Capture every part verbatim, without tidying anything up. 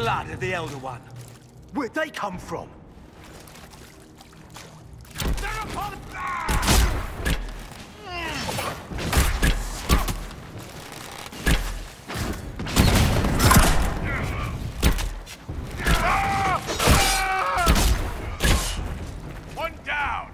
blood of the Elder One. Where'd they come from? They're upon... One down.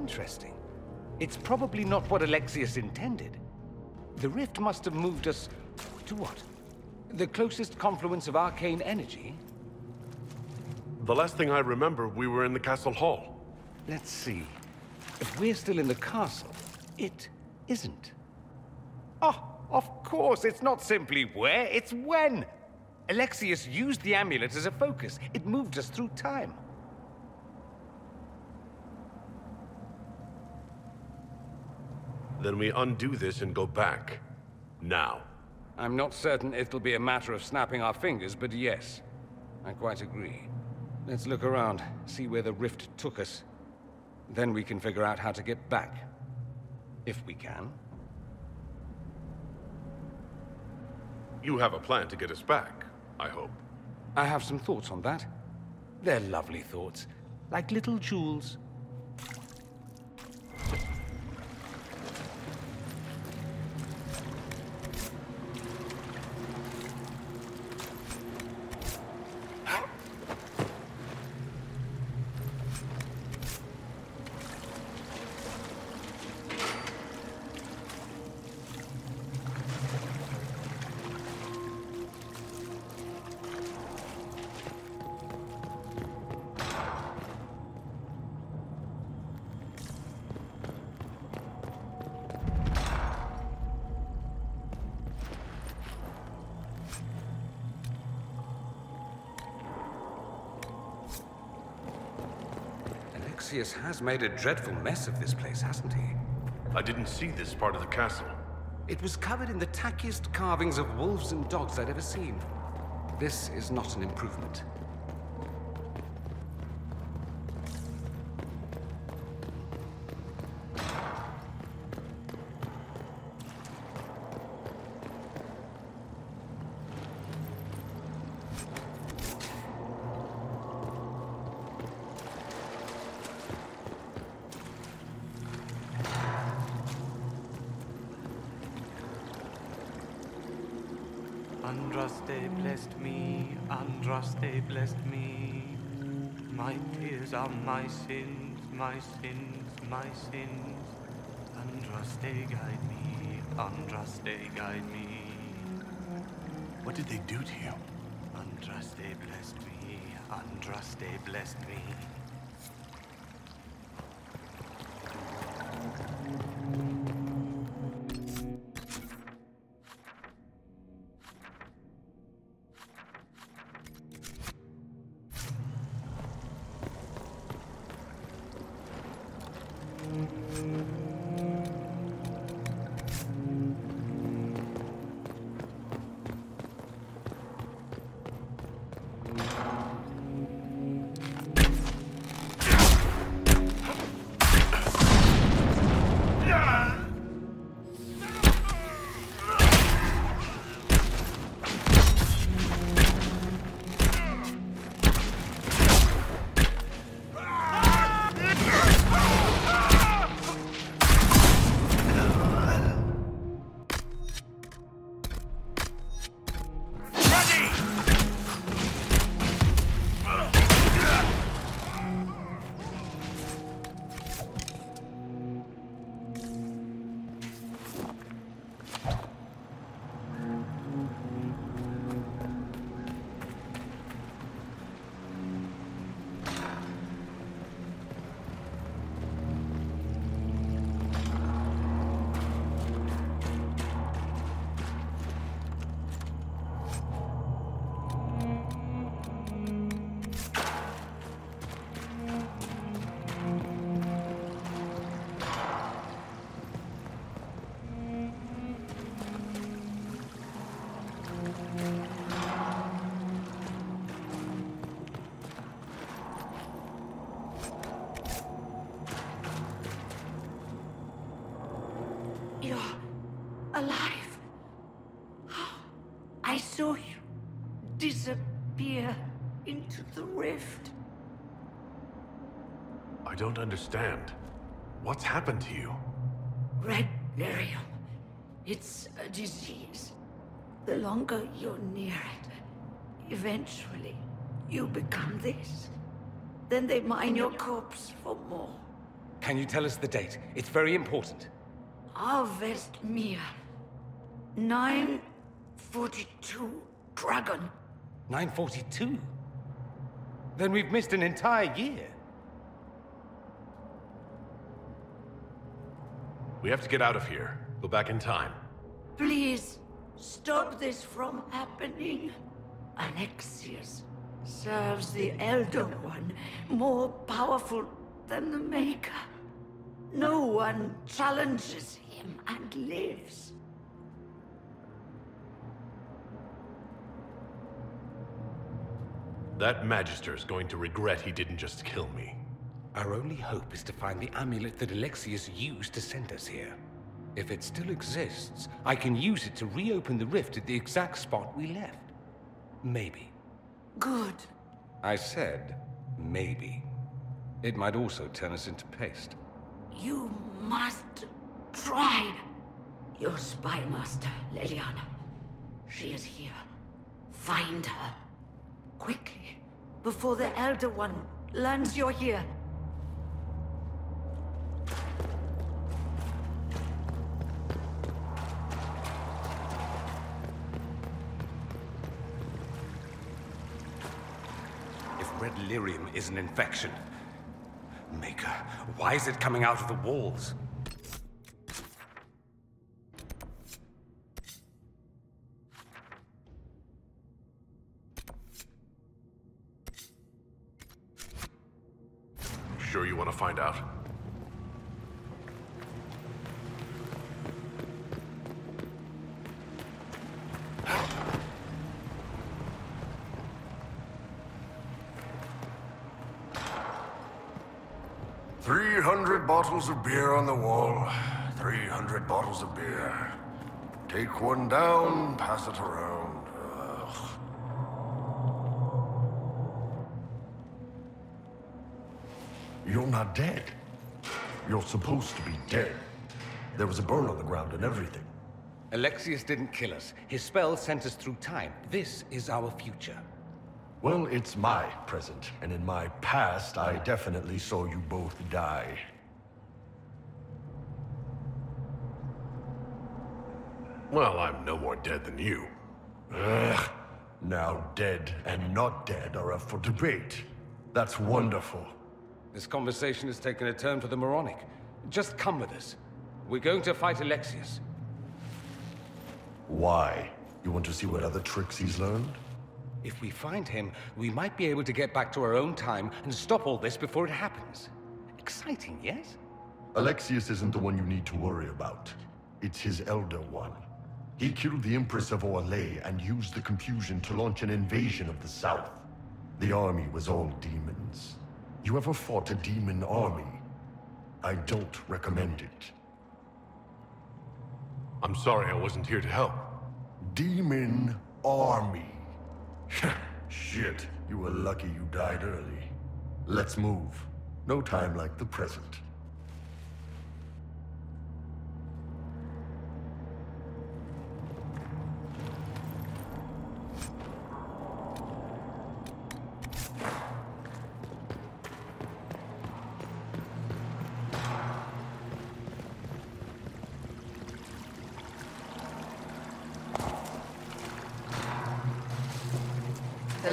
Interesting. It's probably not what Alexius intended. The rift must have moved us... to what? The closest confluence of arcane energy? The last thing I remember, we were in the castle hall. Let's see. If we're still in the castle, it isn't. Oh, of course, it's not simply where, it's when! Alexius used the amulet as a focus. It moved us through time. Then we undo this and go back. Now. I'm not certain it'll be a matter of snapping our fingers, but yes. I quite agree. Let's look around, see where the rift took us. Then we can figure out how to get back. If we can. You have a plan to get us back, I hope. I have some thoughts on that. They're lovely thoughts. Like little jewels. Alexius has made a dreadful mess of this place, hasn't he? I didn't see this part of the castle. It was covered in the tackiest carvings of wolves and dogs I'd ever seen. This is not an improvement. Andraste blessed me, Andraste blessed me. My tears are my sins, my sins, my sins. Andraste guide me, Andraste guide me. What did they do to you? Andraste blessed me, Andraste blessed me. Yeah! I saw you disappear into the rift. I don't understand. What's happened to you? Red Miriam. It's a disease. The longer you're near it, eventually you become this. Then they mine your corpse for more. Can you tell us the date? It's very important. Harvest Mir. nine forty-two Dragon. nine forty-two? Then we've missed an entire year. We have to get out of here. Go back in time. Please, stop this from happening. Alexius serves the Elder One, more powerful than the Maker. No one challenges him and lives. That Magister's going to regret he didn't just kill me. Our only hope is to find the amulet that Alexius used to send us here. If it still exists, I can use it to reopen the rift at the exact spot we left. Maybe. Good. I said, maybe. It might also turn us into paste. You must try. Your spy master, Leliana. She is here. Find her. Quickly. Before the Elder One learns you're here. If Red Lyrium is an infection, Maker, why is it coming out of the walls? Sure you want to find out? Bottles of beer on the wall. three hundred bottles of beer. Take one down, pass it around. Ugh. You're not dead. You're supposed to be dead. There was a burn on the ground and everything. Alexius didn't kill us. His spell sent us through time. This is our future. Well, it's my present, and in my past, I definitely saw you both die. Well, I'm no more dead than you. Ugh. Now dead and not dead are up for debate. That's wonderful. This conversation has taken a turn for the moronic. Just come with us. We're going to fight Alexius. Why? You want to see what other tricks he's learned? If we find him, we might be able to get back to our own time and stop all this before it happens. Exciting, yes? Alexius isn't the one you need to worry about. It's his Elder One. He killed the Empress of Orlais and used the confusion to launch an invasion of the south. The army was all demons. You ever fought a demon army? I don't recommend it. I'm sorry I wasn't here to help. Demon army. Shit, you were lucky you died early. Let's move. No time like the present.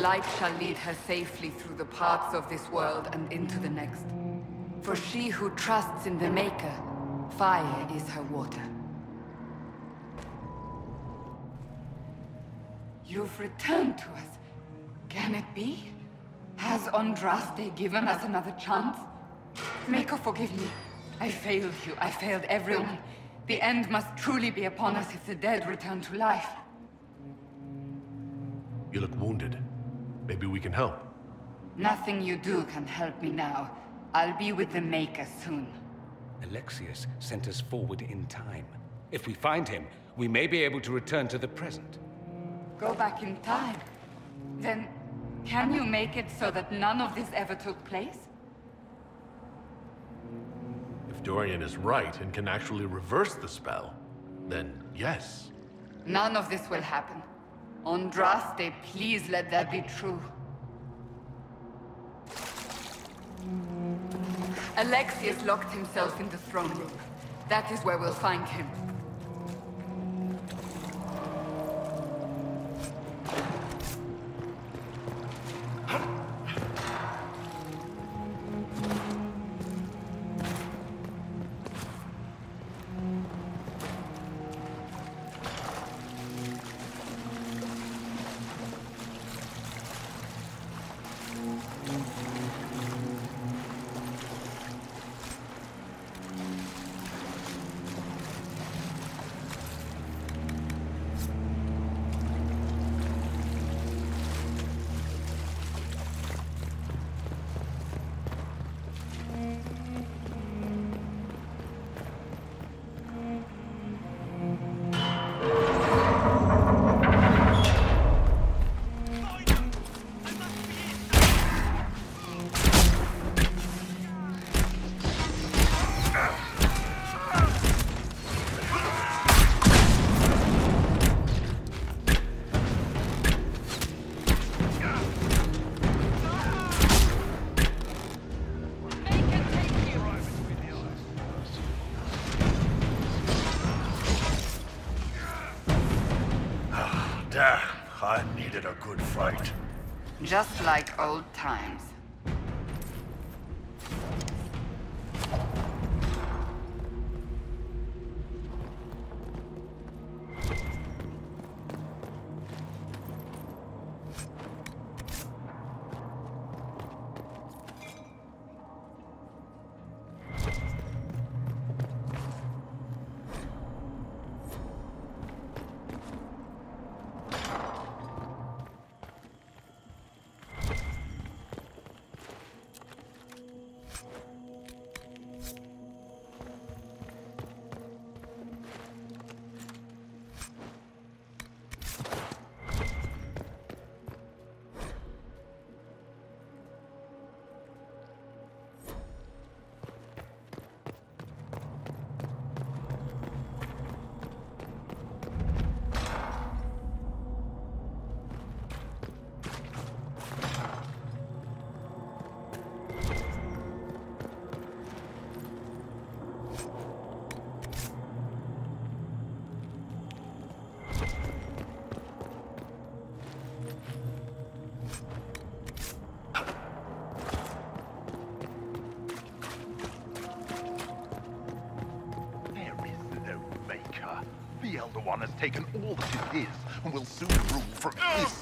Light shall lead her safely through the paths of this world and into the next. For she who trusts in the Maker, fire is her water. You've returned to us. Can it be? Has Andraste given us another chance? Maker, forgive me. I failed you. I failed everyone. The end must truly be upon us if the dead return to life. You look wounded. Maybe we can help. Nothing you do can help me now. I'll be with the Maker soon. Alexius sent us forward in time. If we find him, we may be able to return to the present. go back in time, then can you make it so that none of this ever took place? If Dorian is right and can actually reverse the spell, then yes. None of this will happen. Andraste, please let that be true. Alexius locked himself in the throne room. That is where we'll find him. Fight. Just like old times. The Elder One has taken all that is his, and will soon rule from this.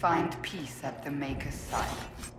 Find peace at the Maker's side.